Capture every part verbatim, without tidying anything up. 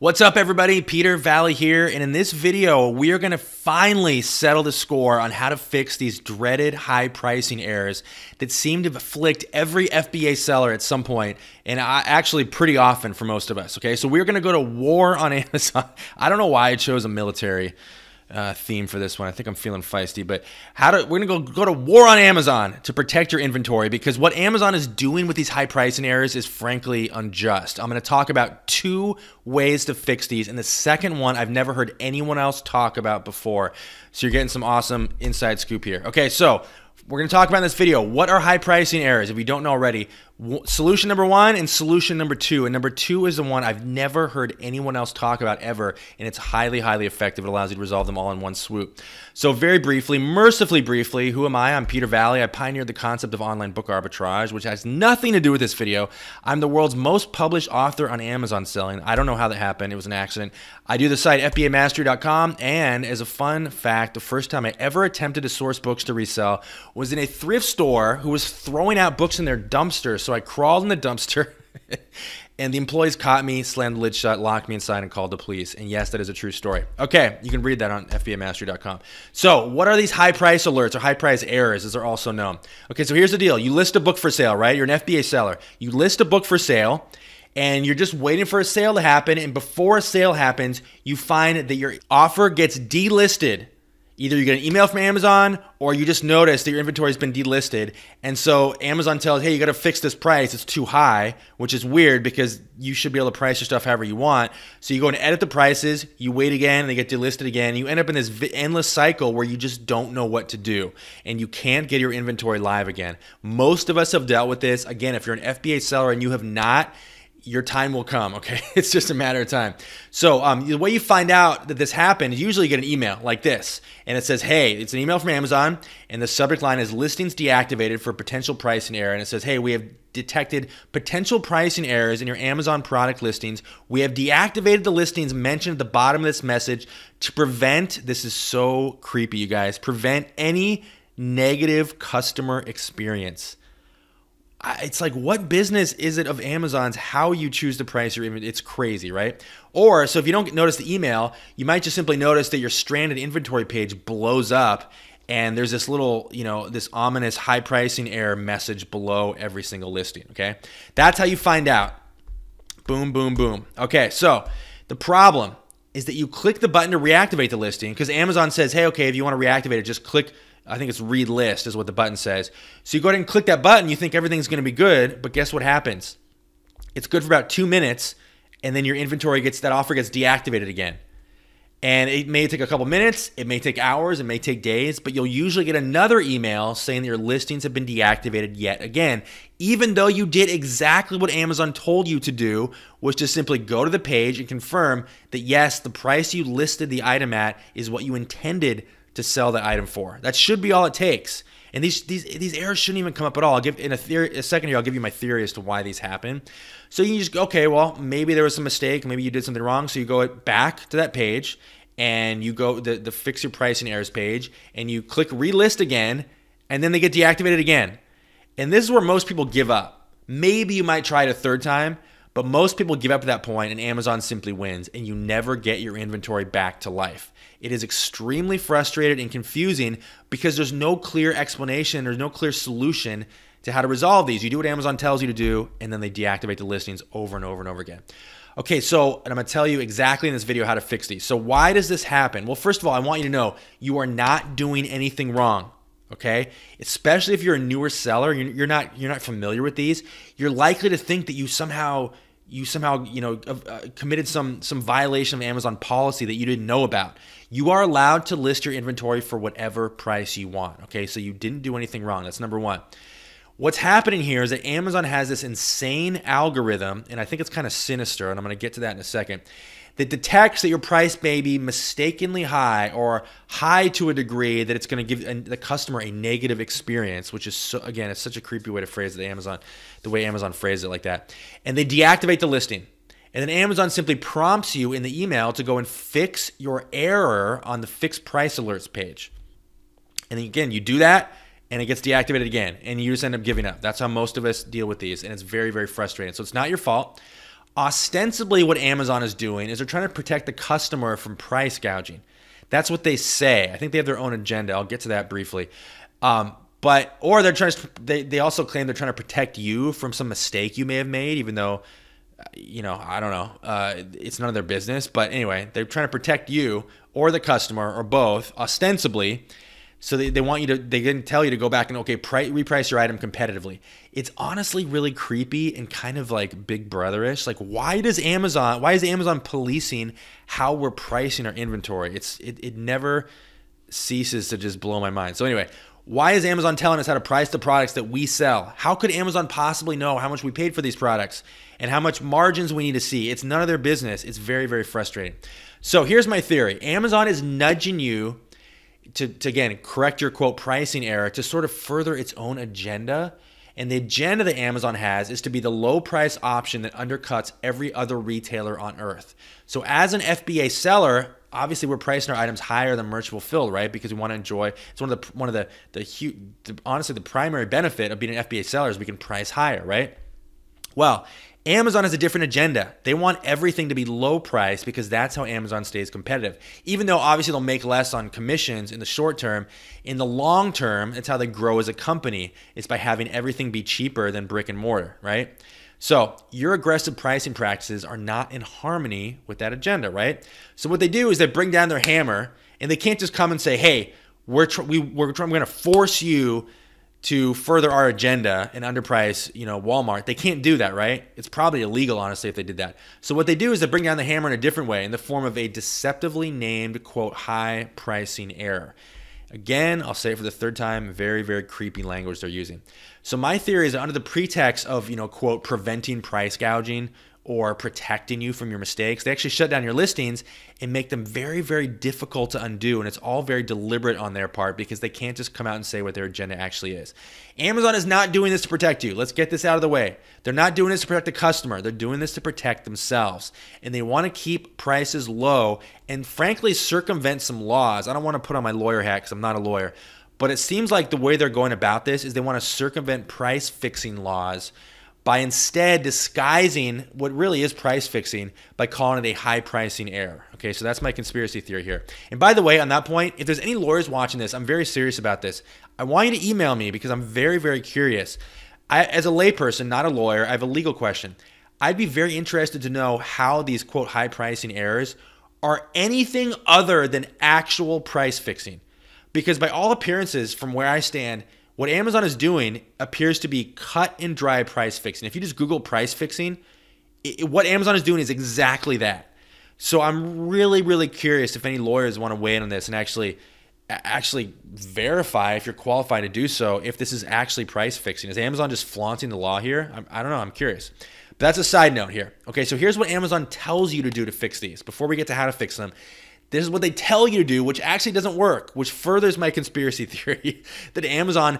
What's up everybody, Peter Valley here, and in this video we are going to finally settle the score on how to fix these dreaded high pricing errors that seem to afflict every F B A seller at some point, and actually pretty often for most of us, okay? So we're going to go to war on Amazon. I don't know why I chose a military uh, theme for this one. I think I'm feeling feisty, but how do, we're going to go to war on Amazon to protect your inventory, because what Amazon is doing with these high pricing errors is frankly unjust. I'm going to talk about two ways to fix these, and the second one I've never heard anyone else talk about before, so you're getting some awesome inside scoop here. Okay, so we're going to talk about in this video what are high pricing errors, if you don't know already. Solution number one and solution number two, and number two is the one I've never heard anyone else talk about ever, and it's highly, highly effective. It allows you to resolve them all in one swoop. So very briefly, mercifully briefly, who am I? I'm Peter Valley. I pioneered the concept of online book arbitrage, which has nothing to do with this video. I'm the world's most published author on Amazon selling. I don't know how that happened. It was an accident. I do the site F B A mastery dot com, and as a fun fact, the first time I ever attempted to source books to resell was in a thrift store who was throwing out books in their dumpster. So I crawled in the dumpster and the employees caught me, slammed the lid shut, locked me inside, and called the police. And yes, that is a true story. Okay, you can read that on F B A mastery dot com. So what are these high price alerts, or high price errors as they're also known? Okay, so here's the deal. You list a book for sale, right? You're an F B A seller. You list a book for sale, and you're just waiting for a sale to happen. And before a sale happens, you find that your offer gets delisted. Either you get an email from Amazon, or you just notice that your inventory has been delisted. And so Amazon tells, hey, you got to fix this price. It's too high, which is weird because you should be able to price your stuff however you want. So you go and edit the prices, you wait again, and they get delisted again. You end up in this endless cycle where you just don't know what to do, and you can't get your inventory live again. Most of us have dealt with this. Again, if you're an F B A seller and you have not, your time will come, okay? It's just a matter of time. So um, the way you find out that this happened is usually you get an email like this, and it says, hey, it's an email from Amazon, and the subject line is listings deactivated for potential pricing error, and it says, hey, we have detected potential pricing errors in your Amazon product listings. We have deactivated the listings mentioned at the bottom of this message to prevent, this is so creepy, you guys, prevent any negative customer experience. It's like, what business is it of Amazon's how you choose to price your inventory? It's crazy, right? Or, so if you don't notice the email, you might just simply notice that your stranded inventory page blows up, and there's this little, you know, this ominous high pricing error message below every single listing, okay? That's how you find out. Boom, boom, boom. Okay, so the problem is that you click the button to reactivate the listing, because Amazon says, hey, okay, if you want to reactivate it, just click, I think it's relist is what the button says. So you go ahead and click that button. You think everything's going to be good, but guess what happens? It's good for about two minutes, and then your inventory gets, that offer gets deactivated again. And it may take a couple minutes, it may take hours, it may take days, but you'll usually get another email saying that your listings have been deactivated yet again, even though you did exactly what Amazon told you to do, which is simply go to the page and confirm that yes, the price you listed the item at is what you intended to sell the item for. That should be all it takes. And these these these errors shouldn't even come up at all. I'll give in a, theory, a second here. I'll give you my theory as to why these happen. So you just go, okay, well, maybe there was some mistake, maybe you did something wrong. So you go back to that page, and you go the the fix your pricing errors page, and you click relist again, and then they get deactivated again. And this is where most people give up. Maybe you might try it a third time, but most people give up at that point, and Amazon simply wins, and you never get your inventory back to life. It is extremely frustrating and confusing because there's no clear explanation, there's no clear solution to how to resolve these. You do what Amazon tells you to do, and then they deactivate the listings over and over and over again. Okay, so, and I'm gonna tell you exactly in this video how to fix these. So why does this happen? Well, first of all, I want you to know you are not doing anything wrong. Okay, especially if you're a newer seller, you're not you're not familiar with these. You're likely to think that you somehow you somehow you know uh, committed some some violation of Amazon policy that you didn't know about. You are allowed to list your inventory for whatever price you want. Okay, so you didn't do anything wrong. That's number one. What's happening here is that Amazon has this insane algorithm, and I think it's kind of sinister, and I'm going to get to that in a second, that detects that your price may be mistakenly high, or high to a degree that it's going to give the customer a negative experience, which is, so, again, it's such a creepy way to phrase it, Amazon, the way Amazon phrased it like that. And they deactivate the listing. And then Amazon simply prompts you in the email to go and fix your error on the fixed price alerts page. And again, you do that, and it gets deactivated again, and you just end up giving up. That's how most of us deal with these, and it's very, very frustrating. So it's not your fault. Ostensibly what Amazon is doing is they're trying to protect the customer from price gouging. That's what they say. I think they have their own agenda. I'll get to that briefly. Um, but or they're trying to, they they also claim they're trying to protect you from some mistake you may have made, even though, you know, I don't know, uh, it's none of their business. But anyway, they're trying to protect you or the customer or both, ostensibly. So they, they want you to, they didn't tell you to go back and okay, price, reprice your item competitively. It's honestly really creepy and kind of like Big Brother-ish. Like why does Amazon, why is Amazon policing how we're pricing our inventory? It's, it, it never ceases to just blow my mind. So anyway, why is Amazon telling us how to price the products that we sell? How could Amazon possibly know how much we paid for these products and how much margins we need to see? It's none of their business. It's very, very frustrating. So here's my theory. Amazon is nudging you To, to again, correct your quote pricing error to sort of further its own agenda. And the agenda that Amazon has is to be the low price option that undercuts every other retailer on earth. So as an F B A seller, obviously we're pricing our items higher than merch fulfilled, right? Because we want to enjoy, it's one of the, one of the, the huge, honestly, the primary benefit of being an F B A seller is we can price higher, right? Well, Amazon has a different agenda. They want everything to be low price because that's how Amazon stays competitive. Even though obviously they'll make less on commissions in the short term, in the long term, it's how they grow as a company. It's by having everything be cheaper than brick and mortar, right? So your aggressive pricing practices are not in harmony with that agenda, right? So what they do is they bring down their hammer and they can't just come and say, hey, we're, tr we, we're, tr we're gonna force you to further our agenda and underprice, you know, Walmart. They can't do that, right? It's probably illegal, honestly, if they did that. So what they do is they bring down the hammer in a different way in the form of a deceptively named, quote, high pricing error. Again, I'll say it for the third time, very, very creepy language they're using. So my theory is under the pretext of, you know, quote, preventing price gouging or protecting you from your mistakes, they actually shut down your listings and make them very, very difficult to undo. And it's all very deliberate on their part because they can't just come out and say what their agenda actually is. Amazon is not doing this to protect you. Let's get this out of the way. They're not doing this to protect the customer. They're doing this to protect themselves. And they want to keep prices low and frankly circumvent some laws. I don't want to put on my lawyer hat because I'm not a lawyer, but it seems like the way they're going about this is they want to circumvent price fixing laws by instead disguising what really is price fixing by calling it a high pricing error. Okay, so that's my conspiracy theory here. And by the way, on that point, if there's any lawyers watching this, I'm very serious about this. I want you to email me because I'm very, very curious. I, as a layperson, not a lawyer, I have a legal question. I'd be very interested to know how these quote high pricing errors are anything other than actual price fixing. Because by all appearances, from where I stand, what Amazon is doing appears to be cut and dry price fixing. If you just Google price fixing, it, what Amazon is doing is exactly that. So I'm really, really curious if any lawyers want to weigh in on this and actually, actually verify if you're qualified to do so, if this is actually price fixing. Is Amazon just flaunting the law here? I'm, I don't know. I'm curious. But that's a side note here. Okay, so here's what Amazon tells you to do to fix these. Before we get to how to fix them, this is what they tell you to do, which actually doesn't work, which furthers my conspiracy theory that Amazon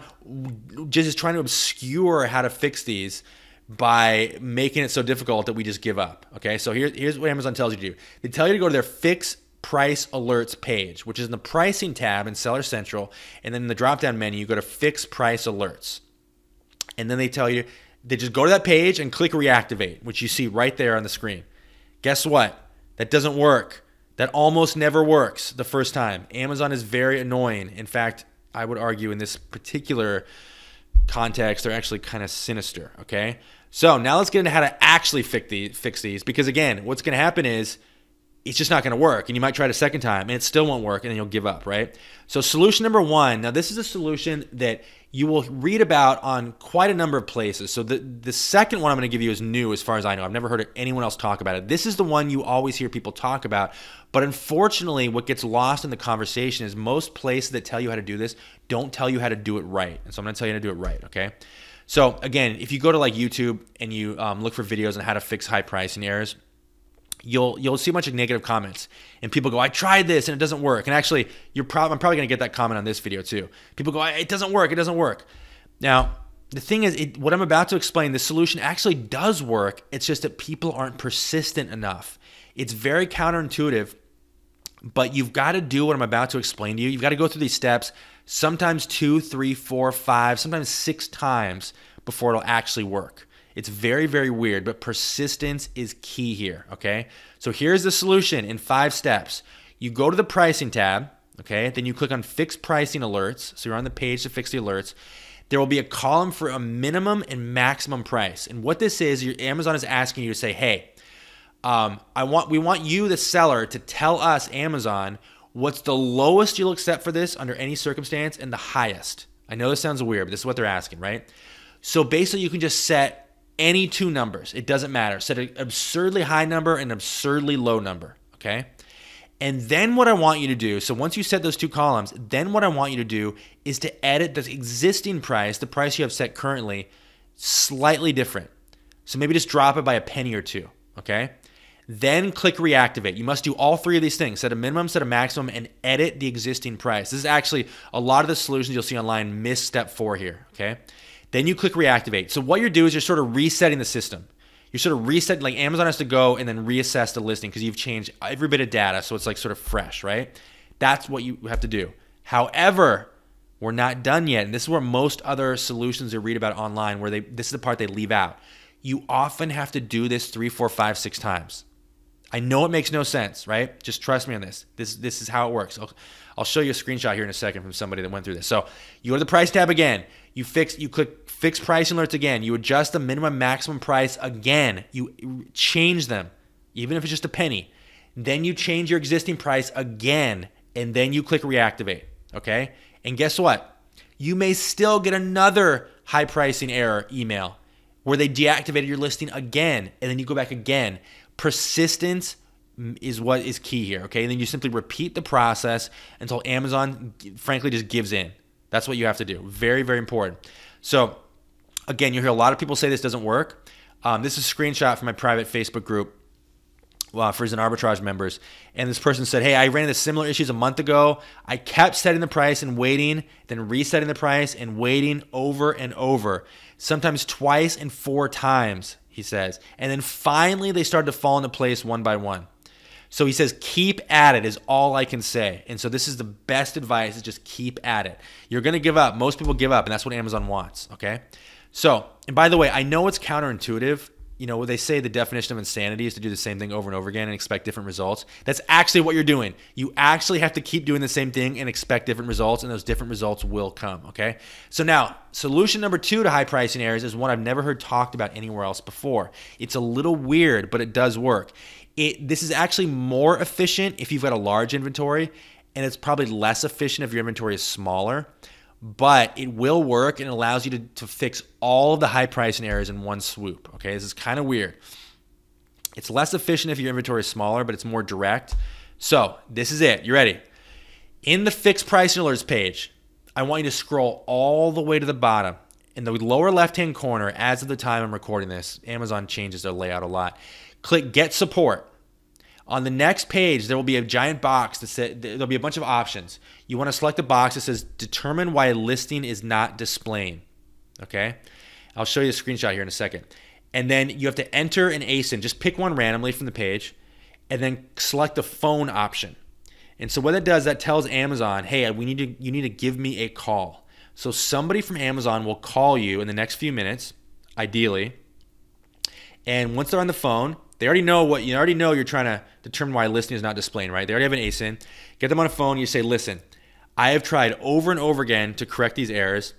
just is trying to obscure how to fix these by making it so difficult that we just give up. Okay, so here, here's what Amazon tells you to do. They tell you to go to their Fix Price Alerts page, which is in the pricing tab in Seller Central, and then in the drop-down menu, you go to Fix Price Alerts. And then they tell you, they just go to that page and click Reactivate, which you see right there on the screen. Guess what? That doesn't work. That almost never works the first time. Amazon is very annoying. In fact, I would argue in this particular context, they're actually kind of sinister, okay? So now let's get into how to actually fix these, fix these because again, what's gonna happen is it's just not gonna work and you might try it a second time and it still won't work and then you'll give up, right? So solution number one, now this is a solution that you will read about on quite a number of places. So the, the second one I'm gonna give you is new as far as I know. I've never heard anyone else talk about it. This is the one you always hear people talk about. But unfortunately, what gets lost in the conversation is most places that tell you how to do this don't tell you how to do it right. And so I'm going to tell you how to do it right, okay? So again, if you go to like YouTube and you um, look for videos on how to fix high pricing errors, you'll you'll see a bunch of negative comments. And people go, I tried this and it doesn't work. And actually, you're prob I'm probably going to get that comment on this video too. People go, it doesn't work, it doesn't work. Now, the thing is, it, what I'm about to explain, the solution actually does work. It's just that people aren't persistent enough. It's very counterintuitive, but you've got to do what I'm about to explain to you. You've got to go through these steps, sometimes two, three, four, five, sometimes six times before it'll actually work. It's very, very weird, but persistence is key here, okay? So here's the solution in five steps. You go to the pricing tab, okay? Then you click on fixed pricing alerts. So you're on the page to fix the alerts. There will be a column for a minimum and maximum price. And what this is, your Amazon is asking you to say, hey, um, I want we want you, the seller, to tell us, Amazon, what's the lowest you'll accept for this under any circumstance and the highest. I know this sounds weird, but this is what they're asking, right? So basically you can just set any two numbers. It doesn't matter. Set an absurdly high number and an absurdly low number, okay? And then what I want you to do, so once you set those two columns, then what I want you to do is to edit the existing price, the price you have set currently, slightly different. So maybe just drop it by a penny or two, okay? Then click reactivate. You must do all three of these things. Set a minimum, set a maximum, and edit the existing price. This is actually a lot of the solutions you'll see online miss step four here, okay? Then you click reactivate. So what you're doing is you're sort of resetting the system. You're sort of resetting, like Amazon has to go and then reassess the listing because you've changed every bit of data, so it's like sort of fresh, right? That's what you have to do. However, we're not done yet, and this is where most other solutions you read about online, where they this is the part they leave out. You often have to do this three, four, five, six times. I know it makes no sense, right? Just trust me on this. This, this is how it works. I'll, I'll show you a screenshot here in a second from somebody that went through this. So you go to the price tab again. You fix, you click fix price alerts again. You adjust the minimum maximum price again. You change them, even if it's just a penny. Then you change your existing price again, and then you click reactivate, okay? And guess what? You may still get another high pricing error email where they deactivated your listing again, and then you go back again. Persistence is what is key here, okay? And then you simply repeat the process until Amazon, frankly, just gives in. That's what you have to do. Very, very important. So again, you hear a lot of people say this doesn't work. Um, this is a screenshot from my private Facebook group uh, for Zen Arbitrage members. And this person said, hey, I ran into similar issues a month ago. I kept setting the price and waiting, then resetting the price and waiting over and over, sometimes twice and four times. He says, and then finally they started to fall into place one by one. So he says, keep at it is all I can say. And so this is the best advice, is just keep at it. You're going to give up. Most people give up, and that's what Amazon wants, okay? So, and by the way, I know it's counterintuitive. You know, they say the definition of insanity is to do the same thing over and over again and expect different results. That's actually what you're doing. You actually have to keep doing the same thing and expect different results, and those different results will come, okay? So now, solution number two to high pricing errors is one I've never heard talked about anywhere else before. It's a little weird, but it does work. It, this is actually more efficient if you've got a large inventory, and it's probably less efficient if your inventory is smaller, but it will work and allows you to, to fix all of the high pricing errors in one swoop, okay? This is kind of weird. It's less efficient if your inventory is smaller, but it's more direct. So this is it. You ready? In the fixed pricing alerts page, I want you to scroll all the way to the bottom. In the lower left-hand corner, as of the time I'm recording this, Amazon changes their layout a lot. Click Get Support. On the next page, there will be a giant box that says, there'll be a bunch of options. You want to select a box that says, determine why a listing is not displaying, okay? I'll show you a screenshot here in a second. And then you have to enter an A S I N. Just pick one randomly from the page and then select the phone option. And so what that does, that tells Amazon, hey, we need to, you need to give me a call. So somebody from Amazon will call you in the next few minutes, ideally. And once they're on the phone, They already know what you already know. You're trying to determine why a listing is not displaying, right? They already have an A S I N. Get them on a phone. You say, "Listen, I have tried over and over again to correct these errors.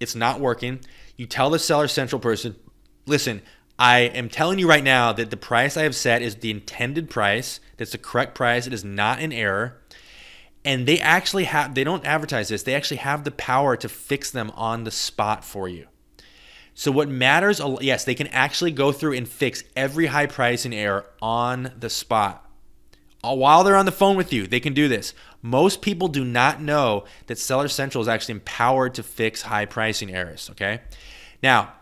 It's not working." You tell the Seller Central person, "Listen, I am telling you right now that the price I have set is the intended price. That's the correct price. It is not an error." And they actually have. They don't advertise this. They actually have the power to fix them on the spot for you. So what matters, yes, they can actually go through and fix every high pricing error on the spot. While they're on the phone with you, they can do this. Most people do not know that Seller Central is actually empowered to fix high pricing errors, okay? Now,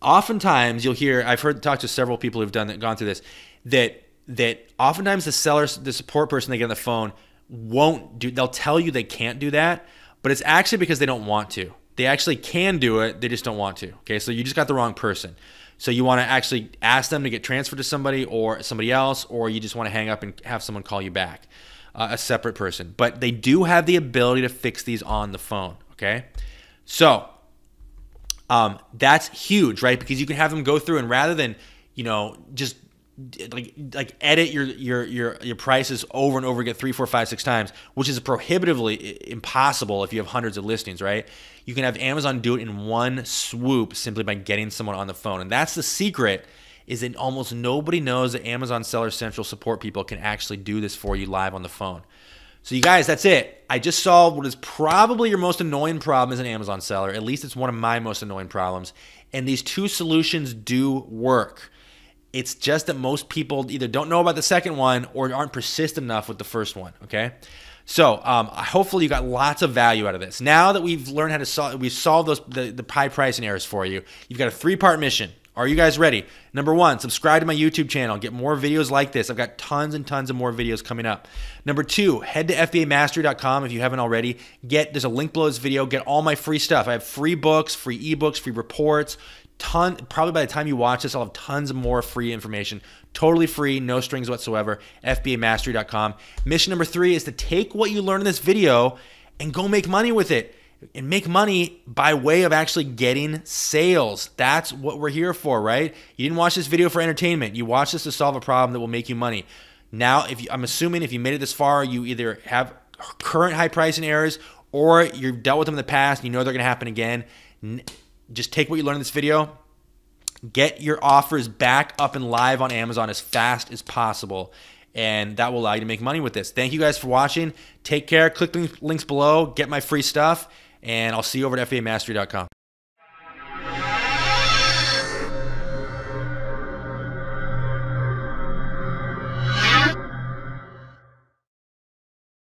oftentimes you'll hear, I've heard talked to several people who've done that, gone through this, that that oftentimes the seller, the support person they get on the phone won't do, they'll tell you they can't do that, but it's actually because they don't want to. They actually can do it, they just don't want to, okay? So you just got the wrong person. So you wanna actually ask them to get transferred to somebody or somebody else, or you just wanna hang up and have someone call you back, uh, a separate person. But they do have the ability to fix these on the phone, okay? So Um, that's huge, right? Because you can have them go through and rather than, you know, just like like edit your your your your prices over and over again three, four, five, six times, which is prohibitively impossible if you have hundreds of listings, right? You can have Amazon do it in one swoop simply by getting someone on the phone. And that's the secret, is that almost nobody knows that Amazon Seller Central support people can actually do this for you live on the phone. So you guys, that's it. I just solved what is probably your most annoying problem as an Amazon seller. At least it's one of my most annoying problems. And these two solutions do work. It's just that most people either don't know about the second one or aren't persistent enough with the first one, okay? So um, hopefully you got lots of value out of this. Now that we've learned how to solve, we've solved those, the, the high pricing errors for you, you've got a three-part mission. Are you guys ready? Number one, subscribe to my YouTube channel. Get more videos like this. I've got tons and tons of more videos coming up. Number two, head to F B A Mastery dot com if you haven't already. Get, there's a link below this video. Get all my free stuff. I have free books, free ebooks, free reports. Ton, probably by the time you watch this, I'll have tons of more free information. Totally free, no strings whatsoever. F B A Mastery dot com. Mission number three is to take what you learn in this video and go make money with it. And make money by way of actually getting sales. That's what we're here for, right? You didn't watch this video for entertainment. You watched this to solve a problem that will make you money. Now, if you, I'm assuming if you made it this far, you either have current high pricing errors or you've dealt with them in the past and you know they're gonna happen again. Just take what you learned in this video. Get your offers back up and live on Amazon as fast as possible. And that will allow you to make money with this. Thank you guys for watching. Take care. Click the links below. Get my free stuff. And I'll see you over at F B A Mastery dot com.